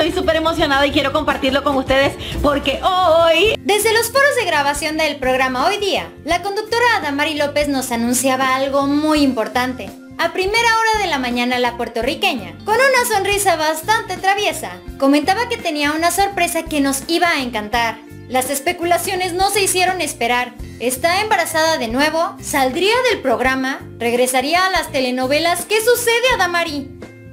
estoy súper emocionada y quiero compartirlo con ustedes porque hoy... Desde los foros de grabación del programa Hoy Día, la conductora Adamari López nos anunciaba algo muy importante. A primera hora de la mañana la puertorriqueña, con una sonrisa bastante traviesa, comentaba que tenía una sorpresa que nos iba a encantar. Las especulaciones no se hicieron esperar. ¿Está embarazada de nuevo? ¿Saldría del programa? ¿Regresaría a las telenovelas? ¿Qué sucede a Adamari?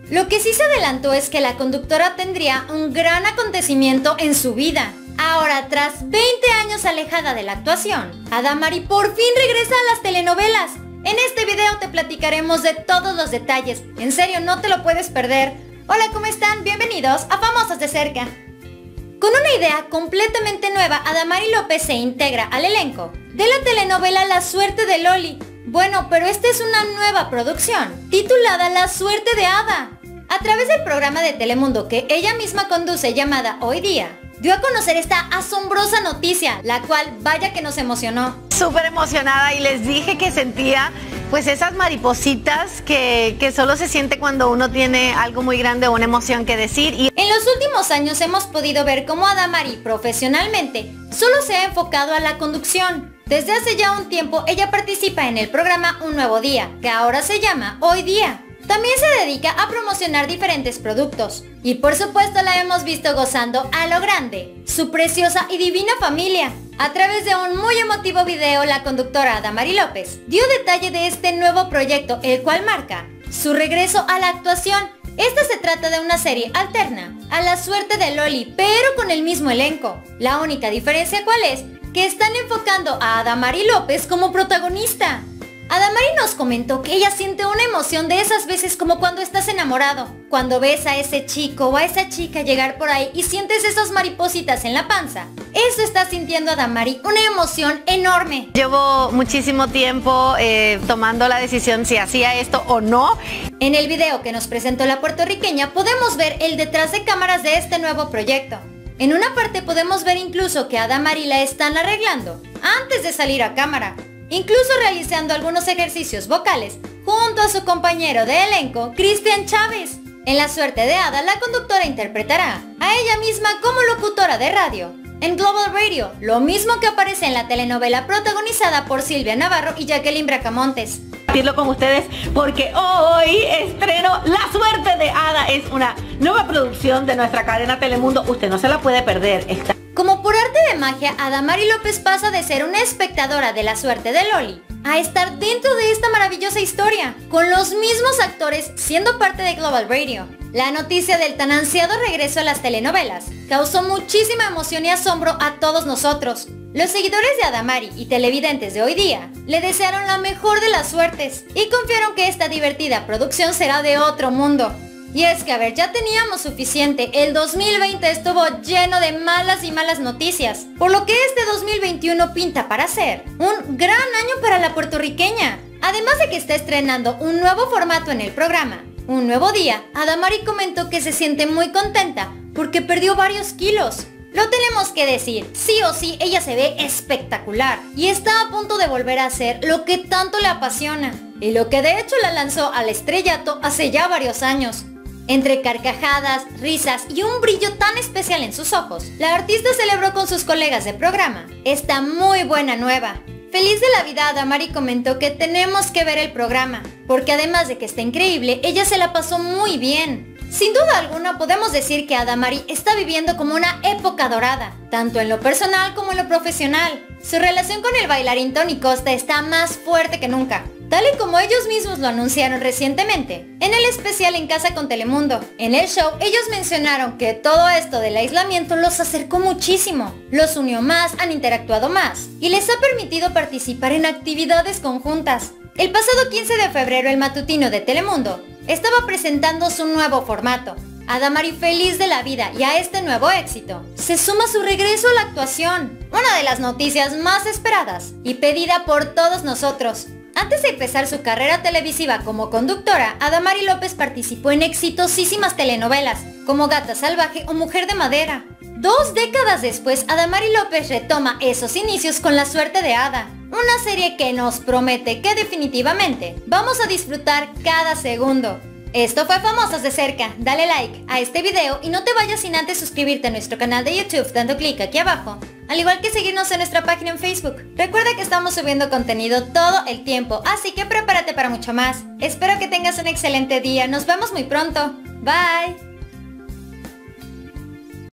Lo que sí se adelantó es que la conductora tendría un gran acontecimiento en su vida. Ahora, tras 20 años alejada de la actuación, Adamari por fin regresa a las telenovelas. En este video te platicaremos de todos los detalles. En serio, no te lo puedes perder. Hola, ¿cómo están? Bienvenidos a Famosos de Cerca. Con una idea completamente nueva, Adamari López se integra al elenco de la telenovela La Suerte de Loli. Bueno, pero esta es una nueva producción, titulada La Suerte de Ada. A través del programa de Telemundo que ella misma conduce llamada Hoy Día, dio a conocer esta asombrosa noticia, la cual vaya que nos emocionó. Súper emocionada, y les dije que sentía pues esas maripositas que solo se siente cuando uno tiene algo muy grande o una emoción que decir. Y en los últimos años hemos podido ver cómo Adamari profesionalmente solo se ha enfocado a la conducción. Desde hace ya un tiempo ella participa en el programa Un Nuevo Día, que ahora se llama Hoy Día. También se dedica a promocionar diferentes productos. Y por supuesto la hemos visto gozando a lo grande, su preciosa y divina familia. A través de un muy emotivo video, la conductora Adamari López dio detalle de este nuevo proyecto, el cual marca su regreso a la actuación. Esta se trata de una serie alterna a La Suerte de Loli, pero con el mismo elenco. La única diferencia, ¿cuál es? Que están enfocando a Adamari López como protagonista. Adamari nos comentó que ella siente una emoción de esas veces como cuando estás enamorado, cuando ves a ese chico o a esa chica llegar por ahí y sientes esas maripositas en la panza. Eso está sintiendo Adamari, una emoción enorme. Llevo muchísimo tiempo tomando la decisión si hacía esto o no. En el video que nos presentó la puertorriqueña podemos ver el detrás de cámaras de este nuevo proyecto. En una parte podemos ver incluso que a Adamari la están arreglando antes de salir a cámara, incluso realizando algunos ejercicios vocales junto a su compañero de elenco, Cristian Chávez. En La Suerte de Ada, la conductora interpretará a ella misma como locutora de radio en Global Radio, lo mismo que aparece en la telenovela protagonizada por Silvia Navarro y Jacqueline Bracamontes. Compartirlo con ustedes porque hoy estreno La Suerte de Ada. Es una nueva producción de nuestra cadena Telemundo. Usted no se la puede perder. Está... Como por arte de magia, Adamari López pasa de ser una espectadora de La Suerte de Loli a estar dentro de esta maravillosa historia, con los mismos actores siendo parte de Global Radio. La noticia del tan ansiado regreso a las telenovelas causó muchísima emoción y asombro a todos nosotros. Los seguidores de Adamari y televidentes de Hoy Día le desearon la mejor de las suertes y confiaron que esta divertida producción será de otro mundo. Y es que, a ver, ya teníamos suficiente. El 2020 estuvo lleno de malas y malas noticias, por lo que este 2021 pinta para ser un gran año para la puertorriqueña. Además de que está estrenando un nuevo formato en el programa Un Nuevo Día, Adamari comentó que se siente muy contenta porque perdió varios kilos. Lo tenemos que decir, sí o sí ella se ve espectacular y está a punto de volver a hacer lo que tanto le apasiona, y lo que de hecho la lanzó al estrellato hace ya varios años. Entre carcajadas, risas y un brillo tan especial en sus ojos, la artista celebró con sus colegas de programa esta muy buena nueva. Feliz de la vida, Adamari comentó que tenemos que ver el programa, porque además de que está increíble, ella se la pasó muy bien. Sin duda alguna podemos decir que Adamari está viviendo como una época dorada, tanto en lo personal como en lo profesional. Su relación con el bailarín Tony Costa está más fuerte que nunca, tal y como ellos mismos lo anunciaron recientemente en el especial En Casa con Telemundo. En el show ellos mencionaron que todo esto del aislamiento los acercó muchísimo, los unió más, han interactuado más y les ha permitido participar en actividades conjuntas. El pasado 15 de febrero el matutino de Telemundo estaba presentando su nuevo formato. Adamari, feliz de la vida y a este nuevo éxito, se suma su regreso a la actuación, una de las noticias más esperadas y pedida por todos nosotros. Antes de empezar su carrera televisiva como conductora, Adamari López participó en exitosísimas telenovelas como Gata Salvaje o Mujer de Madera. 2 décadas después, Adamari López retoma esos inicios con La Suerte de Ada, una serie que nos promete que definitivamente vamos a disfrutar cada segundo. Esto fue Famosos de Cerca. Dale like a este video y no te vayas sin antes suscribirte a nuestro canal de YouTube dando clic aquí abajo, al igual que seguirnos en nuestra página en Facebook. Recuerda que estamos subiendo contenido todo el tiempo, así que prepárate para mucho más. Espero que tengas un excelente día. Nos vemos muy pronto. Bye.